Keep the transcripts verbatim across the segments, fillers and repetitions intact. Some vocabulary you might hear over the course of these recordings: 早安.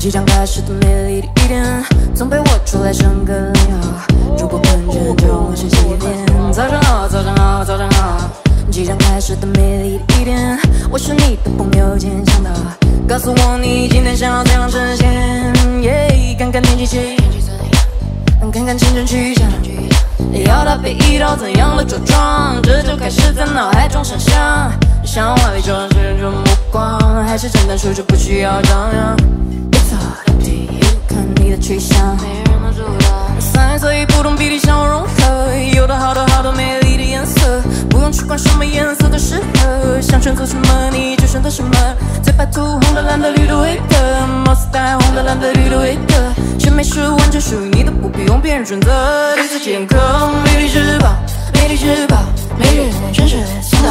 即将开始的美丽的一天，总被我出来整个领导。如果困倦，就让我休息一天。早上好，早上好，早上好。即将开始的美丽的一天，我是你的朋友兼向导，告诉我你今天想要怎样实现。耶，看看天气晴，看看青春去向。 要搭配一套怎样的着装？这就开始在脑海中想象，想挽回旧时的目光，还是简单说就不需要张扬。It's all up to you， 看你的去向，没人能阻挡。三十岁不同比例向我融合，有的好多好多美丽的颜色，不用去管什么颜色都适合。想选择什么你就选择什么，最怕涂红的、蓝的、绿的、灰的，貌似带红的、蓝的、绿的、灰的。 选美是完全属于你的，不必用别人选择。对自己严苛，魅力之宝，魅力之宝，每日能真实想到。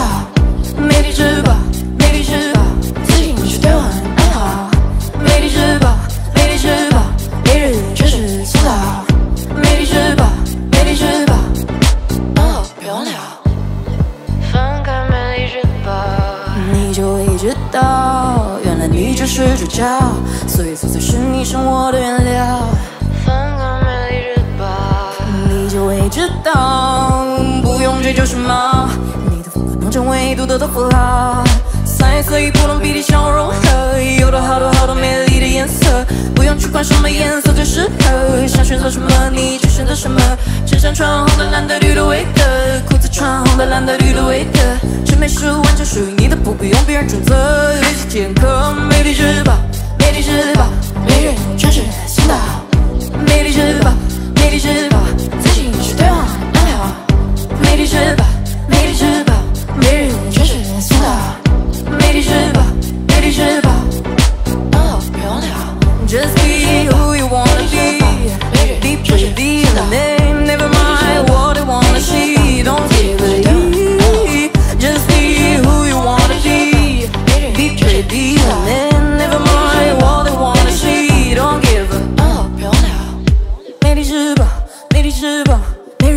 魅力之宝，魅力之宝，自信是对我很安好。魅力之宝，魅力之宝，每日能真实想到。魅力之宝，魅力之宝，安好别忘了。翻开魅力之宝，你就会知道，原来你就是主角。 所以，色彩是你生活的原料。翻开美丽之宝，你就会知道，不用追求什么，你的风格能成为独特的符号。三色与不同比例相融合，有的好多好多美丽的颜色，不用去管什么颜色最适合。想选择什么你就选择什么，衬衫穿红的、蓝的、绿的、灰的，裤子穿红的、蓝的、绿的、灰的，审美是完全属于你的，不必用别人准则。对自己严苛，美丽之宝。 魅力之宝，每日充实新的好。魅力之宝，魅力之宝，自信是对我很好。魅力之宝，魅力之宝，每日充实新的好。魅力之宝，魅力之宝，安好别忘了。Just be who you wanna be, be pretty, be the name, never mind what they wanna see, don't give a damn. Just be who you wanna be, be pretty, be the name, never mind. 魅力之宝，魅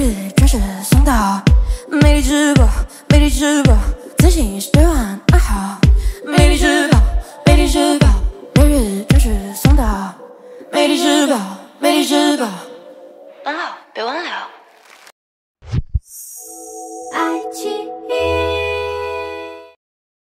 力之宝，安好，别忘了。